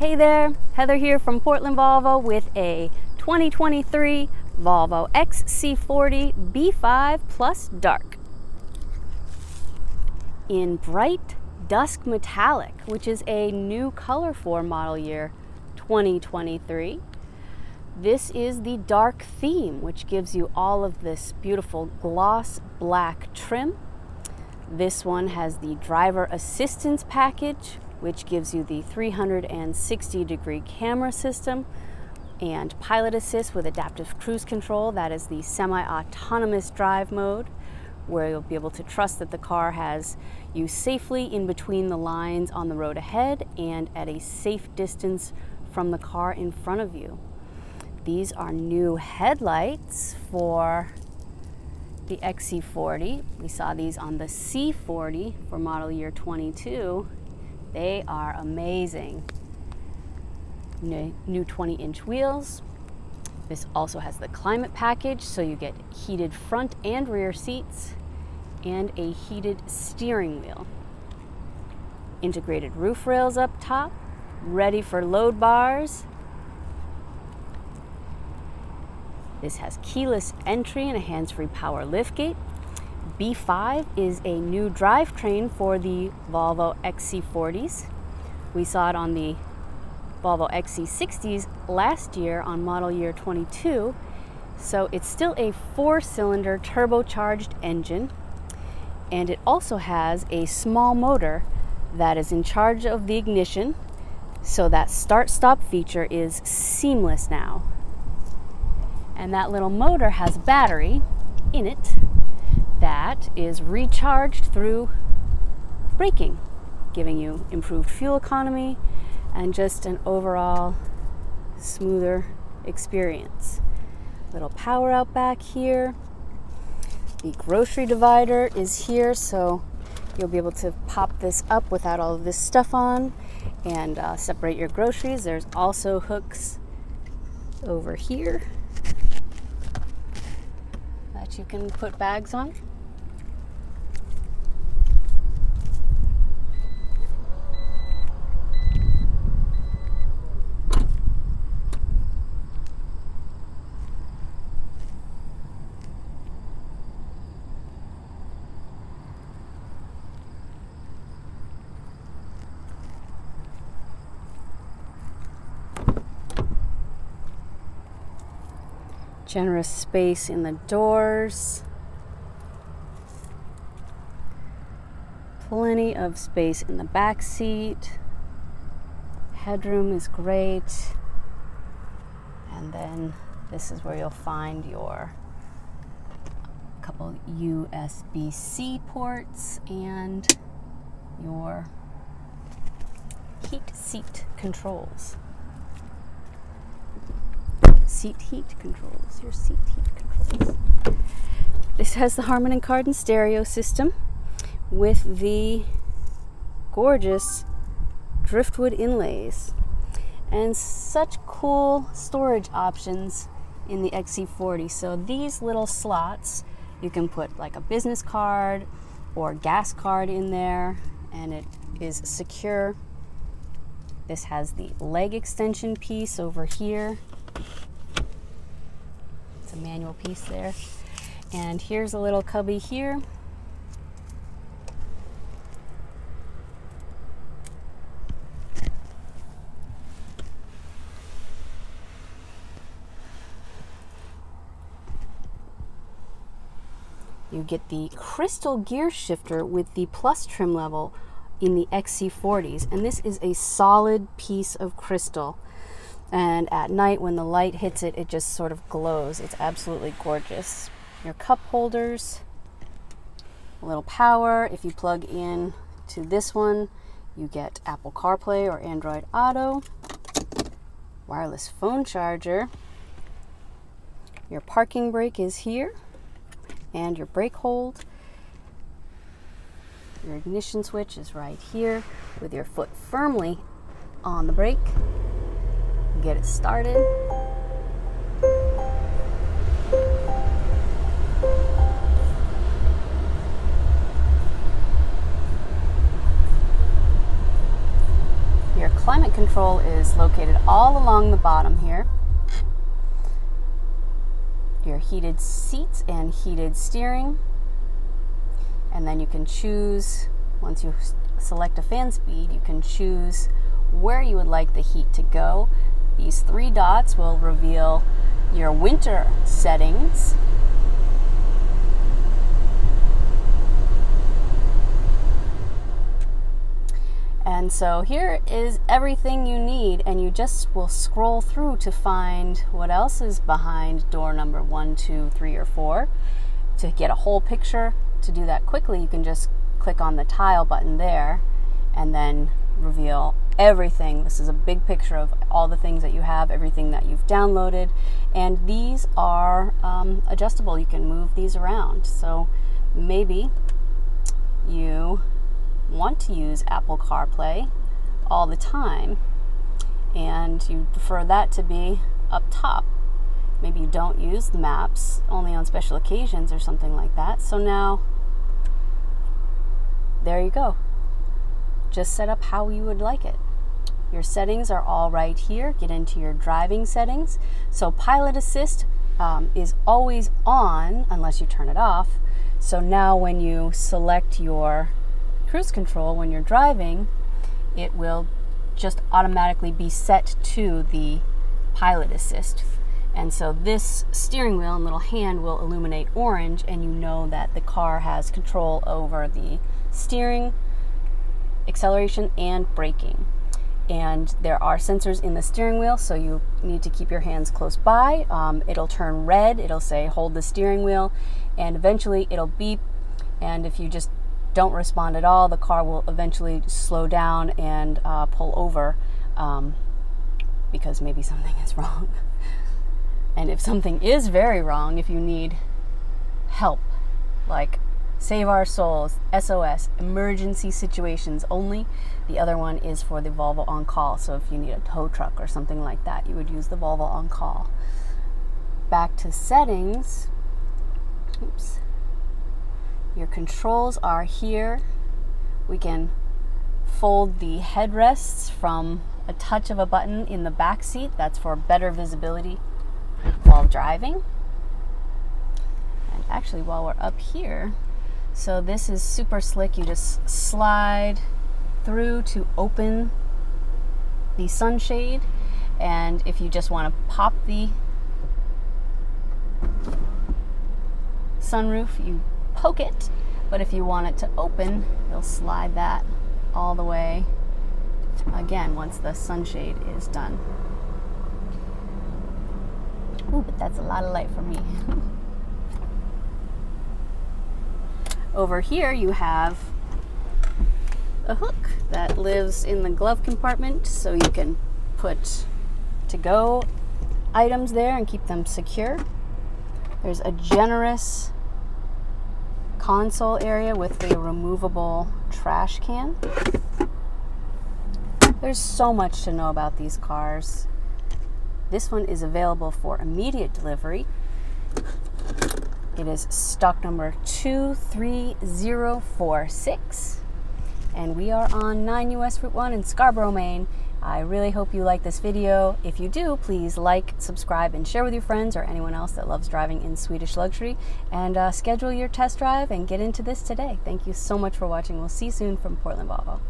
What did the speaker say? Hey there, Heather here from Portland Volvo with a 2023 Volvo XC40 B5 Plus Dark in bright dusk metallic, which is a new color for model year 2023. This is the dark theme, which gives you all of this beautiful gloss black trim. This one has the driver assistance package, which gives you the 360-degree camera system and pilot assist with adaptive cruise control. That is the semi-autonomous drive mode, where you'll be able to trust that the car has you safely in between the lines on the road ahead and at a safe distance from the car in front of you. These are new headlights for the XC40. We saw these on the C40 for model year 22. They are amazing. New 20-inch wheels. This also has the climate package, so you get heated front and rear seats and a heated steering wheel. Integrated roof rails up top, ready for load bars. This has keyless entry and a hands-free power liftgate. B5 is a new drivetrain for the Volvo XC40s. We saw it on the Volvo XC60s last year on model year 22. So it's still a 4-cylinder turbocharged engine. And it also has a small motor that is in charge of the ignition. So that start-stop feature is seamless now. And that little motor has a battery in it that is recharged through braking, giving you improved fuel economy and just an overall smoother experience. Little power out back here. The grocery divider is here, so you'll be able to pop this up without all of this stuff on and separate your groceries. There's also hooks over here that you can put bags on. Generous space in the doors. Plenty of space in the back seat. Headroom is great. And then this is where you'll find your couple USB-C ports and your heated seat controls. Your seat heat controls. This has the Harman Kardon stereo system with the gorgeous driftwood inlays and such cool storage options in the XC40. So these little slots, you can put like a business card or gas card in there, and it is secure. This has the leg extension piece over here. A manual piece there, and here's a little cubby here. You get the crystal gear shifter with the plus trim level in the XC40s, and this is a solid piece of crystal. And at night when the light hits it, it just sort of glows. It's absolutely gorgeous. Your cup holders, a little power. If you plug in to this one, you get Apple CarPlay or Android Auto, wireless phone charger. Your parking brake is here, and your brake hold. Your ignition switch is right here with your foot firmly on the brake. Get it started. Your climate control is located all along the bottom here. Your heated seats and heated steering. And then you can choose, once you select a fan speed, you can choose where you would like the heat to go. These three dots will reveal your winter settings. And so here is everything you need, and you just will scroll through to find what else is behind door number 1, 2, 3, or 4. To get a whole picture, to do that quickly, you can just click on the tile button there and then reveal everything. This is a big picture of all the things that you have, everything that you've downloaded, and these are adjustable. You can move these around. So maybe you want to use Apple CarPlay all the time and you prefer that to be up top. Maybe you don't use the maps, only on special occasions or something like that. So now, there you go. Just set up how you would like it. Your settings are all right here. Get into your driving settings. So Pilot Assist is always on unless you turn it off. So now when you select your cruise control when you're driving, it will just automatically be set to the Pilot Assist. And so this steering wheel and little hand will illuminate orange, and you know that the car has control over the steering, acceleration, and braking. And there are sensors in the steering wheel, so you need to keep your hands close by. It'll turn red, it'll say hold the steering wheel, and eventually it'll beep. And if you just don't respond at all, the car will eventually slow down and pull over because maybe something is wrong. And if something is very wrong, if you need help, like Save Our Souls, SOS, emergency situations only. The other one is for the Volvo On Call. So if you need a tow truck or something like that, you would use the Volvo On Call. Back to settings. Oops. Your controls are here. We can fold the headrests from a touch of a button in the back seat. That's for better visibility while driving. And actually, while we're up here, so this is super slick. You just slide through to open the sunshade, and if you just want to pop the sunroof, you poke it, but if you want it to open, you'll slide that all the way again once the sunshade is done. Ooh, but that's a lot of light for me. Over here you have a hook that lives in the glove compartment, so you can put to-go items there and keep them secure. There's a generous console area with the removable trash can. There's so much to know about these cars. This one is available for immediate delivery. It is stock number 23046, and we are on 9 US Route 1 in Scarborough, Maine. I really hope you like this video. If you do, please like, subscribe, and share with your friends or anyone else that loves driving in Swedish luxury. And schedule your test drive and get into this today. Thank you so much for watching. We'll see you soon from Portland Volvo.